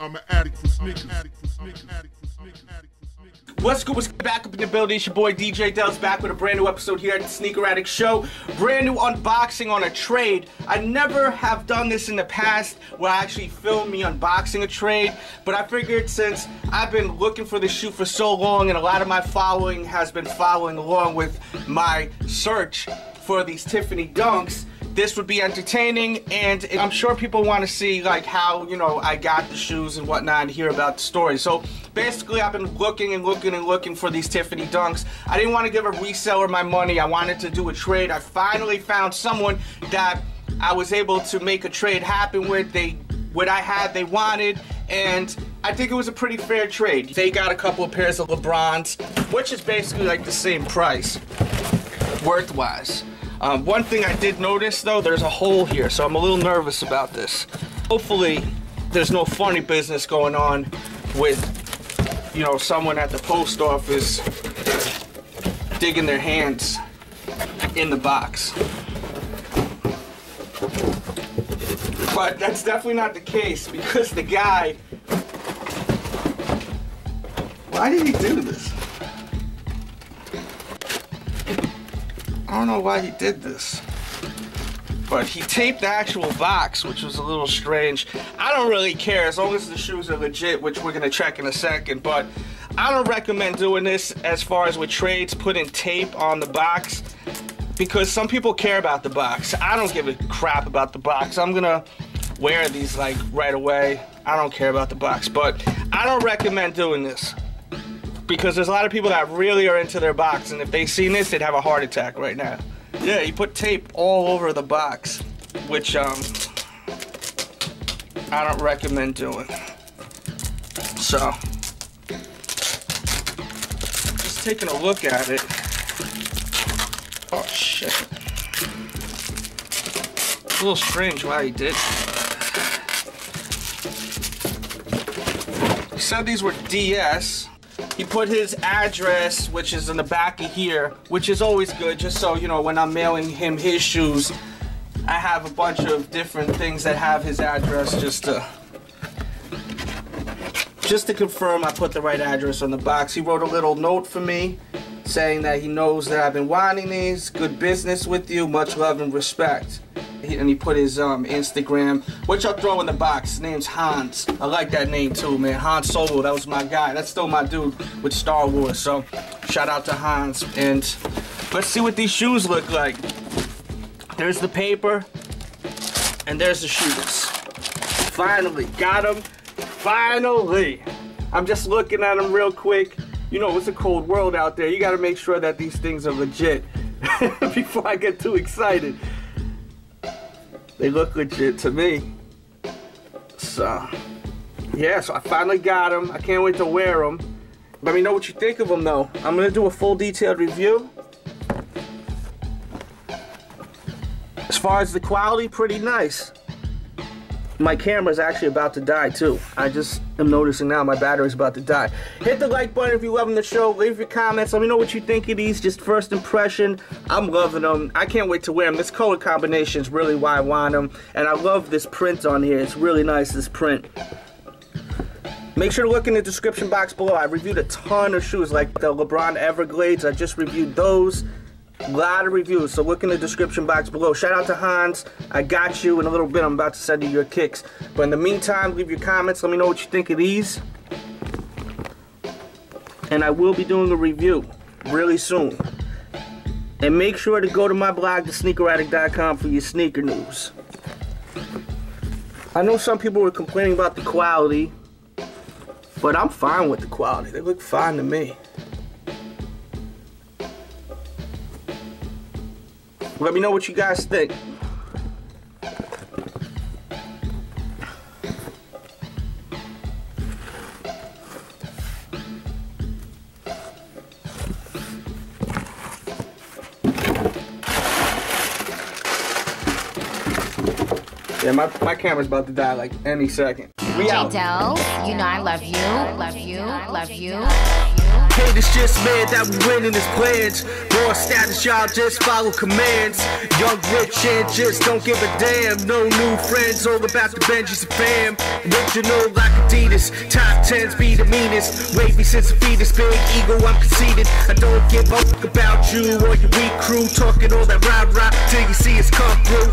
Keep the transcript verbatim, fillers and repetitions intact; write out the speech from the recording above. I'm an addict for sneakers. What's good? What's back up in the building? It's your boy D J Del's back with a brand new episode here at the Sneaker Addict Show. Brand new unboxing on a trade. I never have done this in the past where I actually film me unboxing a trade, but I figured since I've been looking for this shoe for so long and a lot of my following has been following along with my search for these Tiffany Dunks, this would be entertaining, and I'm sure people want to see like how, you know, I got the shoes and whatnot and hear about the story. So basically I've been looking and looking and looking for these Tiffany Dunks. I didn't want to give a reseller my money. I wanted to do a trade. I finally found someone that I was able to make a trade happen with. They, what I had, they wanted, and I think it was a pretty fair trade. They got a couple of pairs of LeBrons, which is basically like the same price, worth-wise. Um, one thing I did notice though, there's a hole here, so I'm a little nervous about this. Hopefully there's no funny business going on with, you know, someone at the post office digging their hands in the box. But that's definitely not the case, because the guy, why did he do this? I don't know why he did this, but he taped the actual box, which was a little strange. I don't really care as long as the shoes are legit, which we're gonna check in a second, but I don't recommend doing this as far as with trades, putting tape on the box, because some people care about the box. I don't give a crap about the box. I'm gonna wear these like right away. I don't care about the box, but I don't recommend doing this, because there's a lot of people that really are into their box, and if they seen this, they'd have a heart attack right now. Yeah, he put tape all over the box, which um, I don't recommend doing. So, just taking a look at it. Oh shit! It's a little strange why he did. He said these were D S. He put his address, which is in the back of here, which is always good, just so, you know, when I'm mailing him his shoes, I have a bunch of different things that have his address just to, just to confirm I put the right address on the box. He wrote a little note for me saying that he knows that I've been wanting these. Good business with you. Much love and respect. And he put his um, Instagram, which I'll throw in the box. His name's Hans. I like that name too, man. Han Solo, that was my guy. That's still my dude with Star Wars. So shout out to Hans. And let's see what these shoes look like. There's the paper, and there's the shoes. Finally, got them. Finally. I'm just looking at them real quick. You know, it's a cold world out there. You got to make sure that these things are legit before I get too excited. They look legit to me. So, yeah, so I finally got them. I can't wait to wear them. Let me know what you think of them, though. I'm going to do a full detailed review. As far as the quality, pretty nice. My camera's actually about to die, too. I just am noticing now my battery's about to die. Hit the like button if you're loving the show. Leave your comments. Let me know what you think of these. Just first impression. I'm loving them. I can't wait to wear them. This color combination is really why I want them. And I love this print on here. It's really nice, this print. Make sure to look in the description box below. I reviewed a ton of shoes, like the LeBron Everglades. I just reviewed those. A lot of reviews, so look in the description box below. Shout out to Hans. I got you. In a little bit, I'm about to send you your kicks. But in the meantime, leave your comments. Let me know what you think of these. And I will be doing a review really soon. And make sure to go to my blog, the sneaker addict dot com, for your sneaker news. I know some people were complaining about the quality, but I'm fine with the quality. They look fine to me. Let me know what you guys think. Yeah, my, my camera's about to die like any second. We out. D J Del, you know I love you, love you, love you. Haters just mad that we winning his plans. More status, y'all just follow commands. Young, rich, and just don't give a damn. No new friends, all about the Benjis and fam. Original like Adidas, top tens be the meanest. Wavy since a fetus, big ego, I'm conceited. I don't give up about you or your weak crew. Talking all that rah-rah till you see us come through.